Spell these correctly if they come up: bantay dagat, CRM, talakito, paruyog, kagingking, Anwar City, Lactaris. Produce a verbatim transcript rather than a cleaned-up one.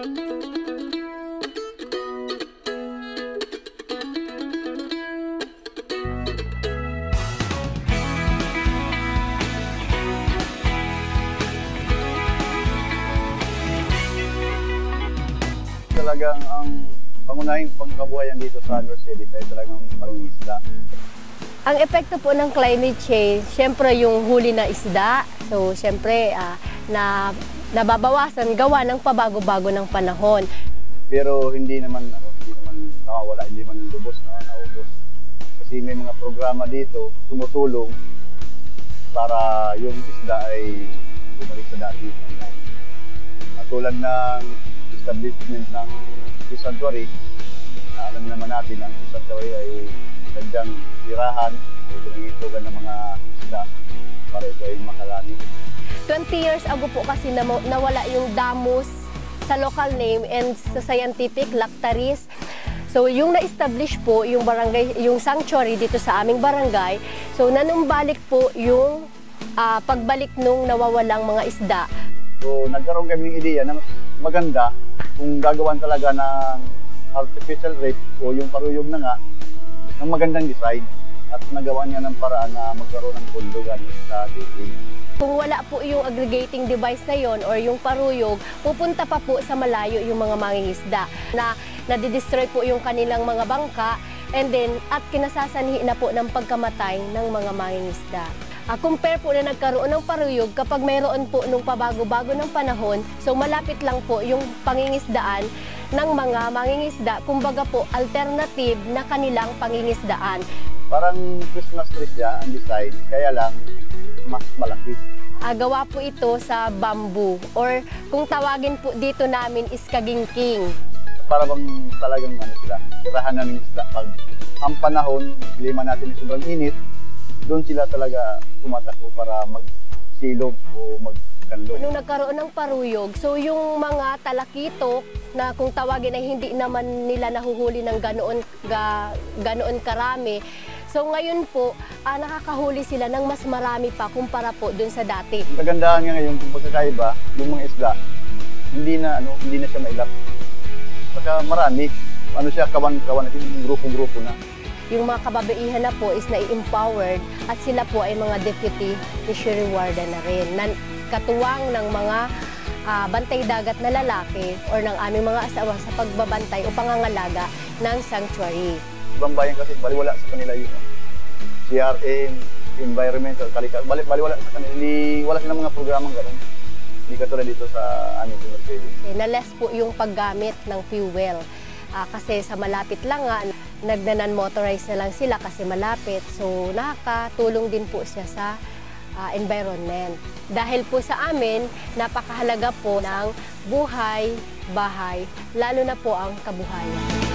Talagang ang pangunahing pangkabuhayan dito sa Anwar City ay talagang pag-isda. Ang epekto po ng climate change, siyempre yung huli na isda. So siyempre uh, na nababawasan gawa ng pabago-bago ng panahon. Pero hindi naman ano, hindi naman nakawala, hindi man lubos na naubos. Kasi may mga programa dito tumutulong para yung isda ay bumalik sa dati. At tulad ng establishment ng fish sanctuary, na alam naman natin ang fish sanctuary ay sadyang tirahan o pinangitugan ng mga isda para ito ay makalami. twenty years ago po kasi nawala yung Damus sa local name and sa scientific, Lactaris. So yung na-establish po yung barangay, yung sanctuary dito sa aming barangay, so nanumbalik po yung uh, pagbalik nung nawawalang mga isda. So nagkaroon kami ng ideya na maganda kung gagawan talaga ng artificial reef o yung paruyog na nga ng magandang design at nagawa niya ng paraan na magkaroon ng pondo ganit sa dating. Kung wala po yung aggregating device na yon or yung paruyog, pupunta pa po sa malayo yung mga mangingisda na nadidestroy po yung kanilang mga bangka and then at kinasasanhi na po ng pagkamatay ng mga mangingisda. Uh, compare po na nagkaroon ng paruyog kapag mayroon po nung pabago-bago ng panahon, so malapit lang po yung pangingisdaan ng mga mangingisda, kumbaga po alternative na kanilang pangingisdaan. Parang Christmas tree siya ang design, kaya lang mas malaki. Uh, gawa po ito sa bamboo or kung tawagin po dito namin is kagingking. Para bang talagang ano sila, tirahan ng isda. Pag ang panahon, klima natin is sobrang init, doon sila talaga tumatakbo para magsilog o magkanlog. Nung nagkaroon ng paruyog, so yung mga talakito na kung tawagin ay hindi naman nila nahuhuli ng ganoon, ga, ganoon karami, so ngayon po, ah, nakakahuli sila ng mas marami pa kumpara po doon sa dati. Ang kagandaan nga ngayon, kung pagkakaiba, yung mga isla, hindi na, ano, hindi na siya mailap. Saka marami, ano siya, kawan-kawan, grupo-grupo na. Yung mga kababaihan na po is nai-empowered at sila po ay mga deputy fishery warden na rin. Na, katuwang ng mga uh, bantay dagat na lalaki or ng aming mga asawa sa pagbabantay o pangangalaga ng sanctuary. Ibang bayan kasi baliwala sa kanila yun. C R M, environmental, kalikasan, baliwala sa kanila. Hindi, wala silang mga programang gano'n. Hindi katulad dito sa aming university. Okay, na-less po yung paggamit ng fuel. Uh, kasi sa malapit lang nga, nagnanan-motorize na lang sila kasi malapit. So nakakatulong din po siya sa uh, environment. Dahil po sa amin, napakahalaga po ng buhay, bahay, lalo na po ang kabuhayan.